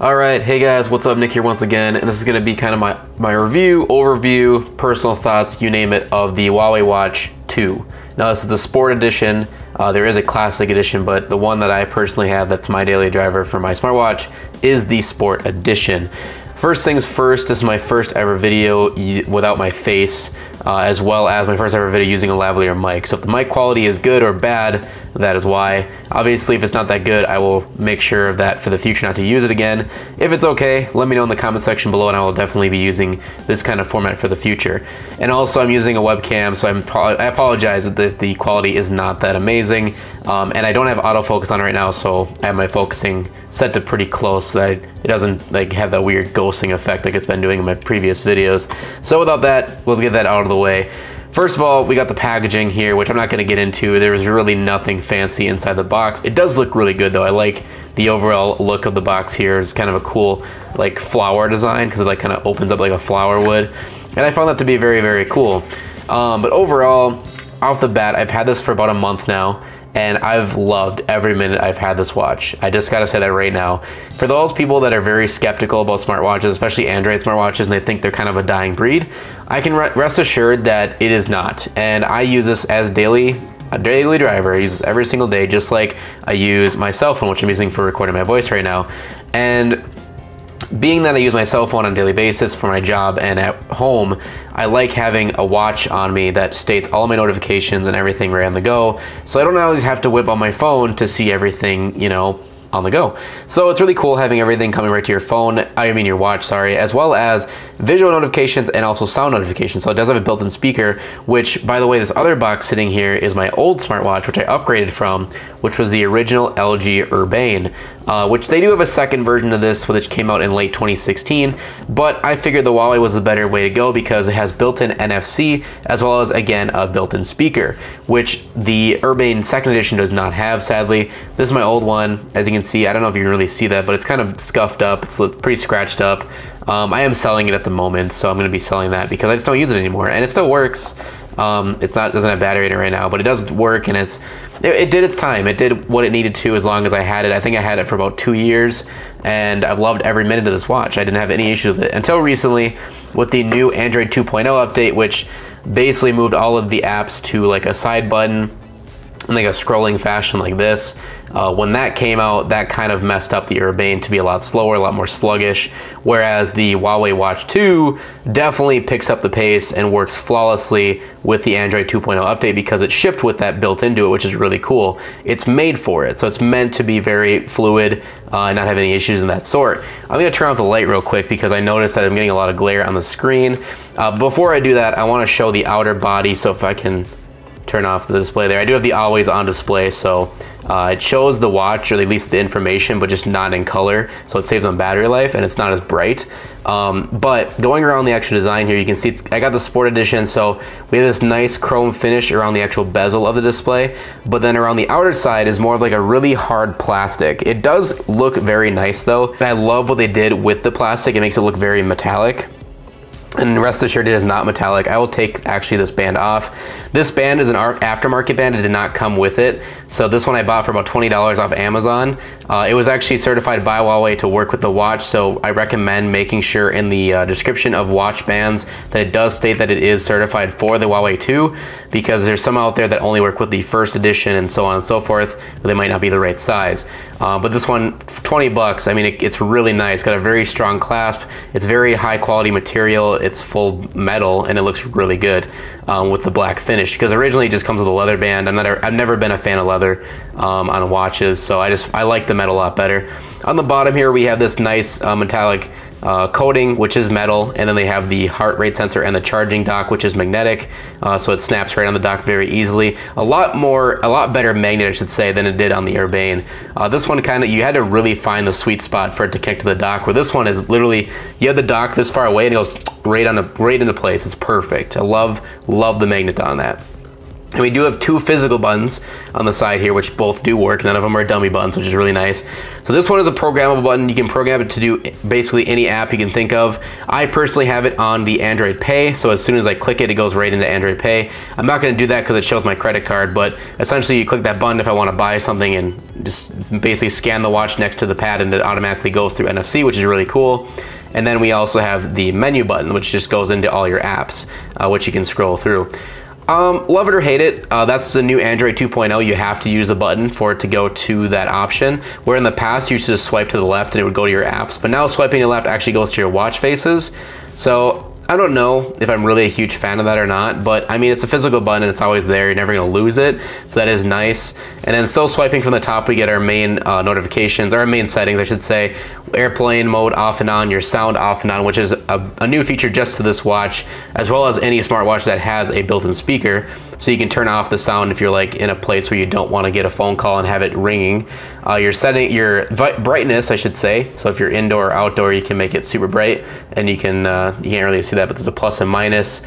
All right, hey guys, what's up? Nick here once again, and this is gonna be kind of my review, overview, personal thoughts, you name it, of the Huawei Watch 2. Now this is the Sport Edition. There is a Classic Edition, but the one that I personally have that's my daily driver for my smartwatch is the Sport Edition. First things first, this is my first ever video without my face, as well as my first ever video using a lavalier mic. So if the mic quality is good or bad, that is why. Obviously, if it's not that good, I will make sure of that for the future not to use it again. If it's okay, let me know in the comment section below, and I will definitely be using this kind of format for the future. And also, I'm using a webcam, so I apologize if the quality is not that amazing. And I don't have autofocus on right now, so I have my focusing set to pretty close so that it doesn't like have that weird ghosting effect like it's been doing in my previous videos. So without that, we'll get that out of the way. First of all, we got the packaging here, which I'm not going to get into. There is really nothing fancy inside the box. It does look really good though. I like the overall look of the box here. It's kind of a cool like flower design because it like kind of opens up like a flower would, and I found that to be very, very cool. But overall, off the bat, I've had this for about a month now, and I've loved every minute I've had this watch. I just gotta say that right now. For those people that are very skeptical about smartwatches, especially Android smartwatches, and they think they're kind of a dying breed, I can rest assured that it is not. And I use this as a daily driver. I use this every single day, just like I use my cell phone, which I'm using for recording my voice right now. And being that I use my cell phone on a daily basis for my job and at home, I like having a watch on me that states all my notifications and everything right on the go, so I don't always have to whip on my phone to see everything, you know, on the go. So it's really cool having everything coming right to your phone, I mean your watch, sorry, as well as visual notifications and also sound notifications. So it does have a built-in speaker, which, by the way, this other box sitting here is my old smartwatch, which I upgraded from, which was the original LG Urbane, which they do have a second version of this, which came out in late 2016, but I figured the Huawei was the better way to go because it has built-in NFC, as well as, again, a built-in speaker, which the Urbane second edition does not have, sadly. This is my old one, as you can see. I don't know if you can really see that, but it's kind of scuffed up. It's pretty scratched up. I am selling it at the moment, so I'm gonna be selling that because I just don't use it anymore, and it still works. It doesn't have battery in it right now, but it does work, and it did its time. It did what it needed to as long as I had it. I think I had it for about 2 years, and I've loved every minute of this watch. I didn't have any issues with it until recently with the new Android 2.0 update, which basically moved all of the apps to like a side button in like a scrolling fashion like this. When that came out, that kind of messed up the Urbane to be a lot slower, a lot more sluggish, whereas the Huawei Watch 2 definitely picks up the pace and works flawlessly with the Android 2.0 update because it shipped with that built into it, which is really cool. It's made for it, so it's meant to be very fluid and not have any issues in that sort. I'm gonna turn off the light real quick because I noticed that I'm getting a lot of glare on the screen. Before I do that, I wanna show the outer body, so if I can turn off the display there. I do have the always on display, so it shows the watch, or at least the information, but just not in color, so it saves on battery life and it's not as bright. But going around the actual design here, you can see I got the Sport Edition, so we have this nice chrome finish around the actual bezel of the display, but then around the outer side is more of like a really hard plastic. It does look very nice though, and I love what they did with the plastic. It makes it look very metallic. And rest assured, it is not metallic. I will take actually this band off. This band is an aftermarket band. It did not come with it. So this one I bought for about $20 off Amazon. It was actually certified by Huawei to work with the watch, so I recommend making sure in the description of watch bands that it does state that it is certified for the Huawei 2, because there's some out there that only work with the first edition and so on and so forth, but they might not be the right size. But this one, 20 bucks, I mean, it's really nice. Got a very strong clasp. It's very high quality material. It's full metal, and it looks really good with the black finish, because originally it just comes with a leather band. I've never been a fan of leather on watches, so I like the metal a lot better. On the bottom here, we have this nice metallic coating, which is metal, and then they have the heart rate sensor and the charging dock, which is magnetic, so it snaps right on the dock very easily. A lot better magnet, I should say, than it did on the Urbane. This one kind of, you had to really find the sweet spot for it to connect to the dock, where this one is literally, you have the dock this far away and it goes right into place. It's perfect. I love the magnet on that. And we do have two physical buttons on the side here, which both do work. None of them are dummy buttons, which is really nice. So this one is a programmable button. You can program it to do basically any app you can think of. I personally have it on the Android Pay, so as soon as I click it, it goes right into Android Pay. I'm not gonna do that because it shows my credit card, but essentially you click that button if I wanna buy something and just basically scan the watch next to the pad and it automatically goes through NFC, which is really cool. And then we also have the menu button, which just goes into all your apps, which you can scroll through. Love it or hate it, that's the new Android 2.0. You have to use a button for it to go to that option, where in the past you used to just swipe to the left and it would go to your apps, but now swiping to the left actually goes to your watch faces. So I don't know if I'm really a huge fan of that or not, but I mean, it's a physical button and it's always there. You're never gonna lose it, so that is nice. And then still swiping from the top, we get our main notifications, our main settings, I should say. Airplane mode off and on, your sound off and on, which is a new feature just to this watch, as well as any smartwatch that has a built-in speaker. So you can turn off the sound if you're like in a place where you don't want to get a phone call and have it ringing. You're setting your brightness, I should say. So if you're indoor or outdoor, you can make it super bright, and you can you can't really see that, but there's a plus and minus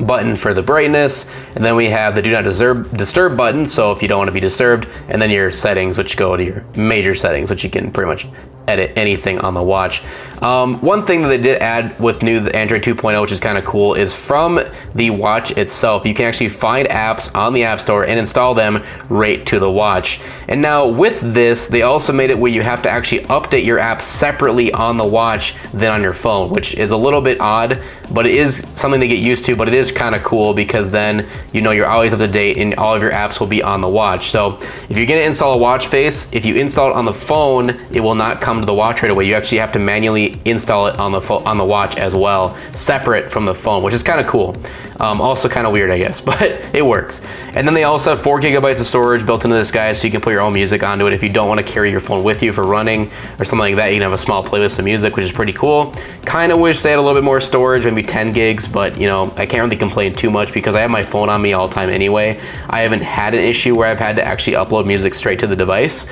button for the brightness. And then we have the do not disturb button, so if you don't want to be disturbed, and then your settings, which go to your major settings, which you can pretty much edit anything on the watch. One thing that they did add with new Android 2.0, which is kind of cool, is from the watch itself, you can actually find apps on the App Store and install them right to the watch. And now with this, they also made it where you have to actually update your app separately on the watch than on your phone, which is a little bit odd, but it is something to get used to. But it is kind of cool because then you know you're always up to date and all of your apps will be on the watch. So if you're gonna install a watch face, if you install it on the phone, it will not come to the watch right away. You actually have to manually install it on the watch as well, separate from the phone, which is kind of cool. Also kind of weird, I guess, but it works. And then they also have 4 gigabytes of storage built into this guy, so you can put your own music onto it if you don't want to carry your phone with you for running or something like that. You can have a small playlist of music, which is pretty cool. Kind of wish they had a little bit more storage, maybe 10 gigs, but you know, I can't really complain too much because I have my phone on me all the time anyway. I haven't had an issue where I've had to actually upload music straight to the device.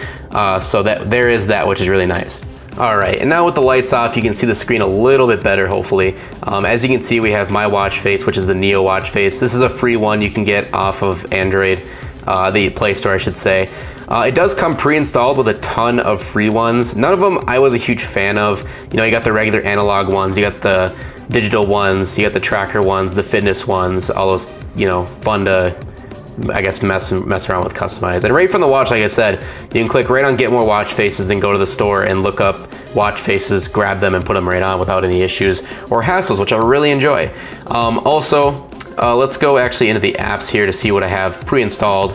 So that there is that, which is really nice. All right, and now with the lights off, you can see the screen a little bit better, hopefully. As you can see, we have my watch face, which is the Neo watch face. This is a free one you can get off of Android, the Play Store, I should say. It does come pre-installed with a ton of free ones. None of them I was a huge fan of. You know, you got the regular analog ones, you got the digital ones, you got the tracker ones, the fitness ones, all those, you know, fun to, I guess, mess around with customize. And right from the watch, like I said, you can click right on get more watch faces and go to the store and look up watch faces, grab them and put them right on without any issues or hassles, which I really enjoy. Also, let's go actually into the apps here to see what I have pre-installed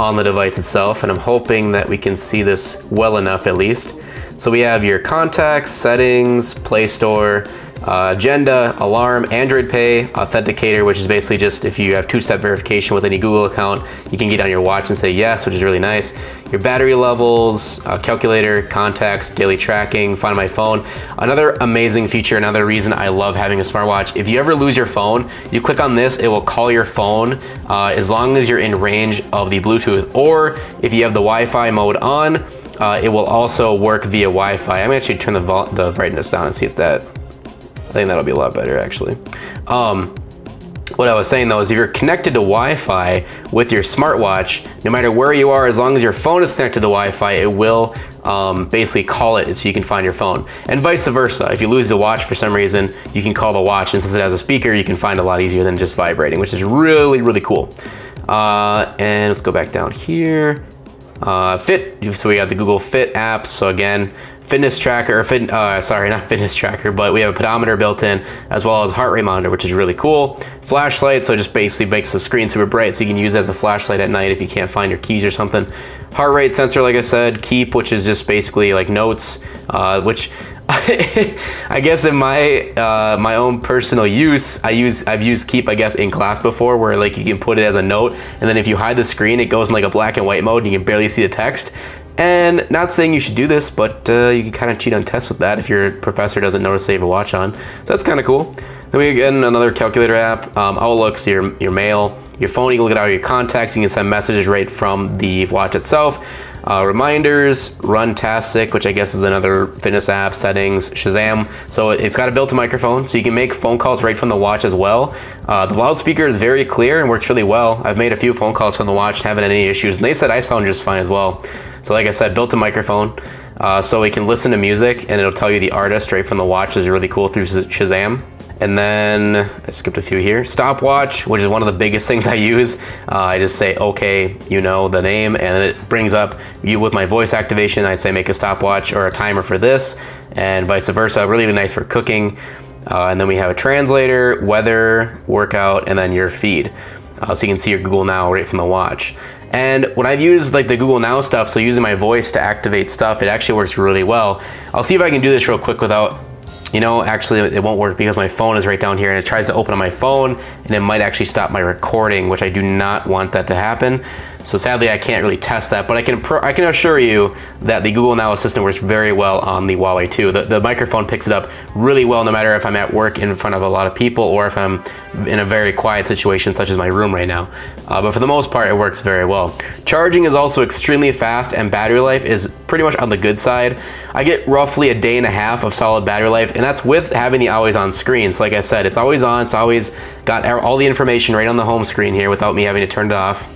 on the device itself. And I'm hoping that we can see this well enough at least. So we have your contacts, settings, Play Store, agenda, alarm, Android Pay, authenticator, which is basically just if you have two-step verification with any Google account, you can get on your watch and say yes, which is really nice. Your battery levels, calculator, contacts, daily tracking, find my phone. Another amazing feature, another reason I love having a smartwatch. If you ever lose your phone, you click on this, it will call your phone as long as you're in range of the Bluetooth, or if you have the Wi-Fi mode on, it will also work via Wi-Fi. I'm gonna actually turn the brightness down and see if that, I think that'll be a lot better actually. What I was saying though is if you're connected to Wi-Fi with your smartwatch, no matter where you are, as long as your phone is connected to Wi-Fi, it will basically call it so you can find your phone. And vice versa, if you lose the watch for some reason, you can call the watch, and since it has a speaker, you can find a lot easier than just vibrating, which is really, really cool. And let's go back down here. Fit, so we got the Google Fit apps, so again, fitness tracker, sorry, not fitness tracker, but we have a pedometer built in, as well as heart rate monitor, which is really cool. Flashlight, so it just basically makes the screen super bright, so you can use it as a flashlight at night if you can't find your keys or something. Heart rate sensor, like I said. Keep, which is just basically like notes, which I guess in my my own personal use, I've used Keep, I guess, in class before, where like you can put it as a note, and then if you hide the screen, it goes in like a black and white mode, and you can barely see the text. And not saying you should do this, but you can kind of cheat on tests with that if your professor doesn't notice they have a watch on. So that's kind of cool. Then we get another calculator app, Outlook, so your mail, your phone, you can look at all your contacts, you can send messages right from the watch itself. Reminders, Runtastic, which I guess is another fitness app, settings, Shazam. So it's got a built-in microphone, so you can make phone calls right from the watch as well. The loudspeaker is very clear and works really well. I've made a few phone calls from the watch, haven't had any issues, and they said I sound just fine as well. So like I said, built-in microphone. So we can listen to music and it'll tell you the artist right from the watch. Is really cool through Shazam. And then I skipped a few here. Stopwatch, which is one of the biggest things I use. I just say, okay, you know the name, and it brings up you with my voice activation. I'd say make a stopwatch or a timer for this and vice versa. Really nice for cooking. And then we have a translator, weather, workout, and then your feed. So you can see your Google Now right from the watch. And when I've used like the Google Now stuff, so using my voice to activate stuff, it actually works really well. I'll see if I can do this real quick without, you know, actually it won't work because my phone is right down here and it tries to open on my phone and it might actually stop my recording, which I do not want that to happen. So sadly I can't really test that, but I can assure you that the Google Now Assistant works very well on the Huawei 2. The microphone picks it up really well no matter if I'm at work in front of a lot of people or if I'm in a very quiet situation such as my room right now. But for the most part it works very well. Charging is also extremely fast and battery life is pretty much on the good side. I get roughly a day and a half of solid battery life, and that's with having the always on screen. So like I said, it's always on, it's always got all the information right on the home screen here without me having to turn it off.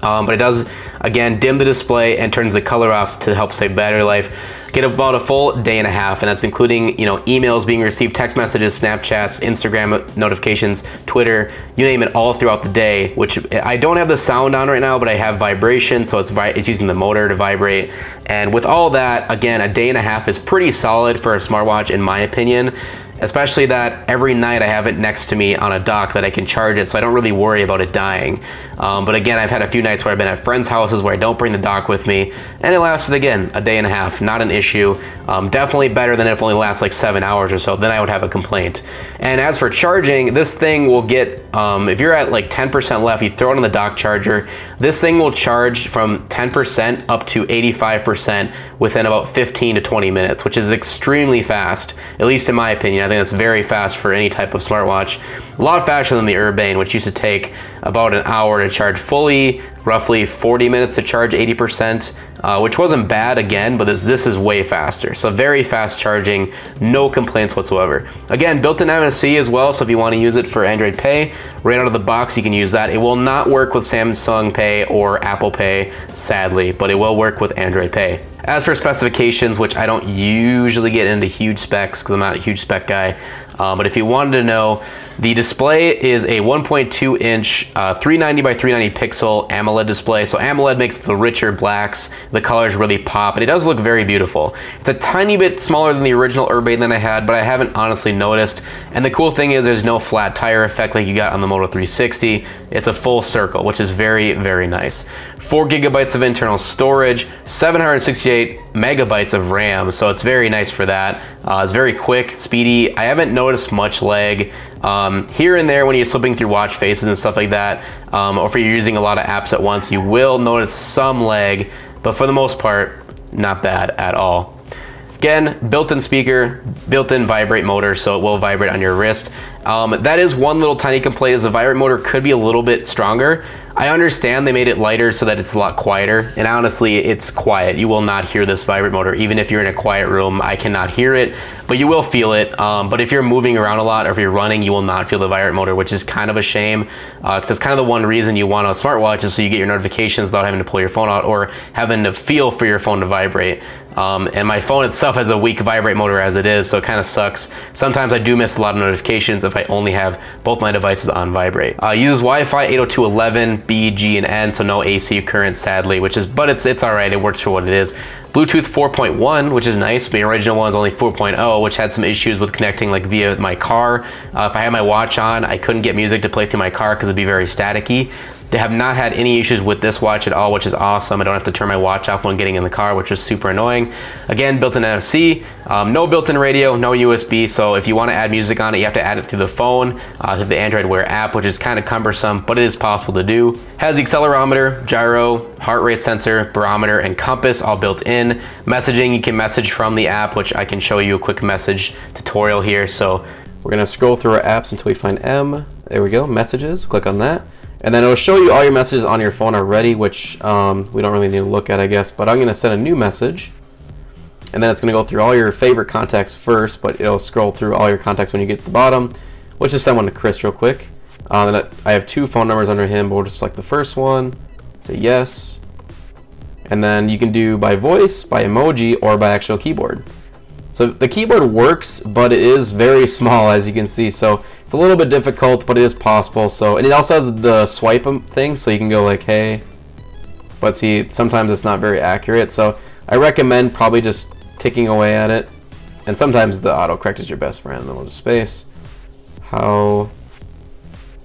But it does, again, dim the display and turns the color off to help save battery life. Get about a full day and a half, and that's including, you know, emails being received, text messages, Snapchats, Instagram notifications, Twitter, you name it, all throughout the day, which I don't have the sound on right now, but I have vibration, so it's using the motor to vibrate. And with all that, again, a day and a half is pretty solid for a smartwatch in my opinion. Especially that every night I have it next to me on a dock that I can charge it, so I don't really worry about it dying. But again, I've had a few nights where I've been at friends' houses where I don't bring the dock with me, and it lasted, again, a day and a half, not an issue. Definitely better than if it only lasts like 7 hours or so, then I would have a complaint. And as for charging, this thing will get, if you're at like 10% left, you throw it on the dock charger, this thing will charge from 10% up to 85% within about 15 to 20 minutes, which is extremely fast, at least in my opinion. I think that's very fast for any type of smartwatch. A lot faster than the Urbane, which used to take about an hour to charge fully, roughly 40 minutes to charge 80%, which wasn't bad again, but this is way faster. So very fast charging, no complaints whatsoever. Again, built-in NFC as well, so if you want to use it for Android Pay, right out of the box you can use that. It will not work with Samsung Pay or Apple Pay, sadly, but it will work with Android Pay. As for specifications, which I don't usually get into huge specs because I'm not a huge spec guy, but if you wanted to know, the display is a 1.2 inch 390 by 390 pixel AMOLED display. So AMOLED makes the richer blacks, the colors really pop, and it does look very beautiful. It's a tiny bit smaller than the original Urbane that I had, but I haven't honestly noticed. And the cool thing is there's no flat tire effect like you got on the Moto 360. It's a full circle, which is very, very nice. 4 gigabytes of internal storage, 768 megabytes of RAM, so it's very nice for that. It's very quick, speedy. I haven't noticed much lag. Here and there when you're slipping through watch faces and stuff like that, or if you're using a lot of apps at once, you will notice some lag, but for the most part, not bad at all. Again, built-in speaker, built-in vibrate motor, so it will vibrate on your wrist. That is one little tiny complaint, is the vibrate motor could be a little bit stronger. I understand they made it lighter so that it's a lot quieter, and honestly, it's quiet. You will not hear this vibrate motor. Even if you're in a quiet room, I cannot hear it, but you will feel it. But if you're moving around a lot or if you're running, you will not feel the vibrate motor, which is kind of a shame, because it's kind of the one reason you want a smartwatch is so you get your notifications without having to pull your phone out or having to feel for your phone to vibrate. And my phone itself has a weak vibrate motor as it is, so it kind of sucks. Sometimes I do miss a lot of notifications if I only have both my devices on vibrate. Uses Wi-Fi 802.11, B, G, and N, so no AC current sadly, which is, but it's all right, it works for what it is. Bluetooth 4.1, which is nice. The original one's only 4.0, which had some issues with connecting like via my car. If I had my watch on, I couldn't get music to play through my car because it'd be very staticky. They have not had any issues with this watch at all, which is awesome. I don't have to turn my watch off when getting in the car, which is super annoying. Again, built-in NFC, no built-in radio, no USB, so if you want to add music on it, you have to add it through the phone, through the Android Wear app, which is kind of cumbersome, but it is possible to do. Has accelerometer, gyro, heart rate sensor, barometer, and compass all built in. Messaging, you can message from the app, which I can show you a quick message tutorial here. So we're going to scroll through our apps until we find M. There we go, messages, click on that. And then it'll show you all your messages on your phone already, which we don't really need to look at, I guess, but I'm gonna send a new message. And then it's gonna go through all your favorite contacts first, but it'll scroll through all your contacts when you get to the bottom. Let's just send one to Chris real quick. And I have two phone numbers under him, but we'll just select the first one, say yes. And then you can do by voice, by emoji, or by actual keyboard. So the keyboard works, but it is very small, as you can see. So it's a little bit difficult, but it is possible. So, and it also has the swipe thing, so you can go like, hey. But see, sometimes it's not very accurate. So I recommend probably just ticking away at it. And sometimes the autocorrect is your best friend. Then we'll just space. How,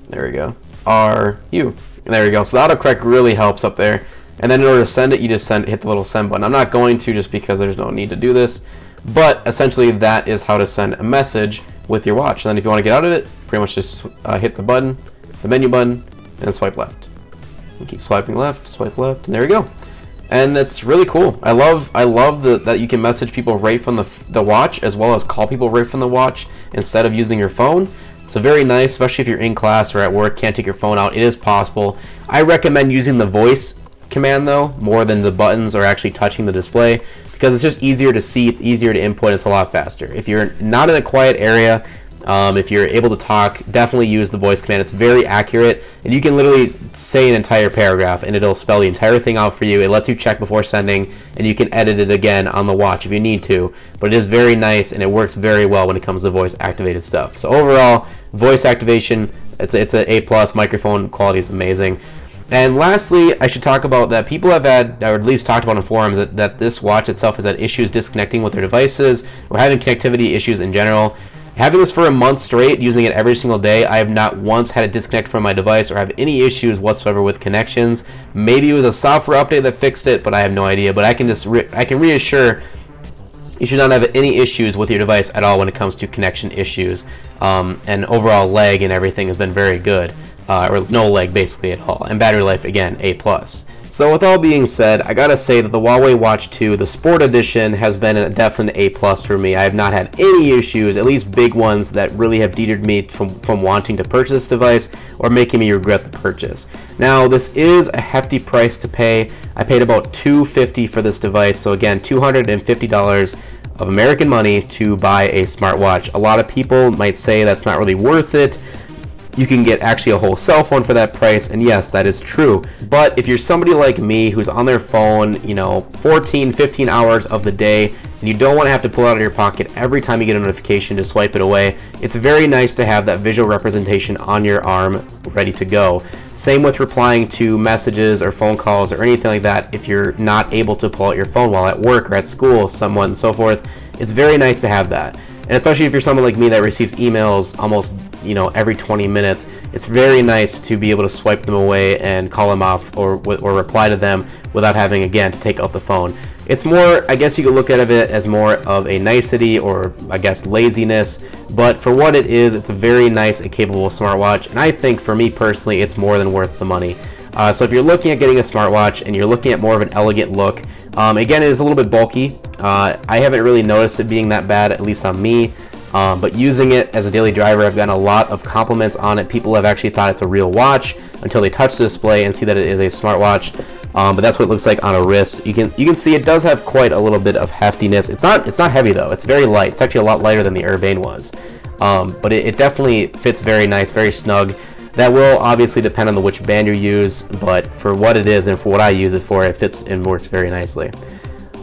there we go, are you? And there we go. So the autocorrect really helps up there. And then in order to send it, you just send, hit the little send button. I'm not going to, just because there's no need to do this. But essentially that is how to send a message with your watch. And then if you want to get out of it, pretty much just hit the button, the menu button, and swipe left. You keep swiping left, swipe left, and there we go. And that's really cool. I love that you can message people right from the watch, as well as call people right from the watch instead of using your phone. It's very nice, especially if you're in class or at work, can't take your phone out. It is possible. I recommend using the voice command though, more than the buttons or actually touching the display, because it's just easier to see, it's easier to input, it's a lot faster. If you're not in a quiet area, if you're able to talk, definitely use the voice command. It's very accurate, and you can literally say an entire paragraph and it'll spell the entire thing out for you. It lets you check before sending, and you can edit it again on the watch if you need to, but it is very nice and it works very well when it comes to voice activated stuff. So overall, voice activation, it's a A+. Microphone quality is amazing. And lastly, I should talk about that people have had, or at least talked about in forums, that this watch itself has had issues disconnecting with their devices, or having connectivity issues in general. Having this for a month straight, using it every single day, I have not once had it disconnect from my device or have any issues whatsoever with connections. Maybe it was a software update that fixed it, but I have no idea. But I can just reassure you should not have any issues with your device at all when it comes to connection issues. And overall lag and everything has been very good. Or no lag basically at all, and battery life, again, A+. So with all being said, I gotta say that the Huawei Watch 2, the Sport Edition, has been a definite A+ for me. I have not had any issues, at least big ones, that really have deterred me from wanting to purchase this device or making me regret the purchase. Now, this is a hefty price to pay. I paid about $250 for this device, so again, $250 of American money to buy a smartwatch. A lot of people might say that's not really worth it. You can get actually a whole cell phone for that price, and yes, that is true. But if you're somebody like me who's on their phone, you know, 14, 15 hours of the day, and you don't want to have to pull out of your pocket every time you get a notification to swipe it away, it's very nice to have that visual representation on your arm ready to go. Same with replying to messages or phone calls or anything like that. If you're not able to pull out your phone while at work or at school, someone and so forth, it's very nice to have that. And especially if you're someone like me that receives emails almost, you know, every 20 minutes, it's very nice to be able to swipe them away and call them off or reply to them without having, again, to take out the phone. It's more, I guess you could look at it as more of a nicety or, I guess, laziness, but for what it is, it's a very nice and capable smartwatch, and I think, for me personally, it's more than worth the money. So if you're looking at getting a smartwatch and you're looking at more of an elegant look, again, it is a little bit bulky. I haven't really noticed it being that bad, at least on me. But using it as a daily driver, I've gotten a lot of compliments on it. People have actually thought it's a real watch until they touch the display and see that it is a smartwatch. But that's what it looks like on a wrist. You can see it does have quite a little bit of heftiness. It's not heavy though. It's very light. It's actually a lot lighter than the Urbane was. But it definitely fits very nice, very snug. That will obviously depend on which band you use, but for what it is and for what I use it for, it fits and works very nicely.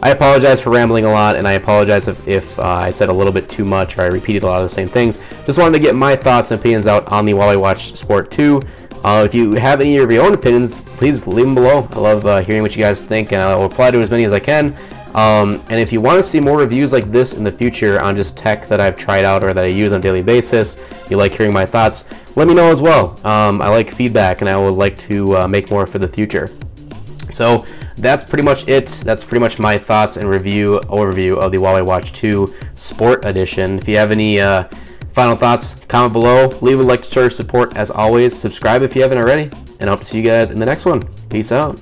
I apologize for rambling a lot, and I apologize if I said a little bit too much or I repeated a lot of the same things. Just wanted to get my thoughts and opinions out on the Huawei Watch Sport 2. If you have any of your own opinions, please leave them below. I love hearing what you guys think, and I'll reply to as many as I can. And if you want to see more reviews like this in the future on just tech that I've tried out or that I use on a daily basis, you like hearing my thoughts, let me know as well. I like feedback, and I would like to make more for the future. So that's pretty much it. That's pretty much my thoughts and overview of the Huawei Watch 2 Sport Edition. If you have any final thoughts, comment below. Leave a like to show your support as always. Subscribe if you haven't already, and I hope to see you guys in the next one. Peace out.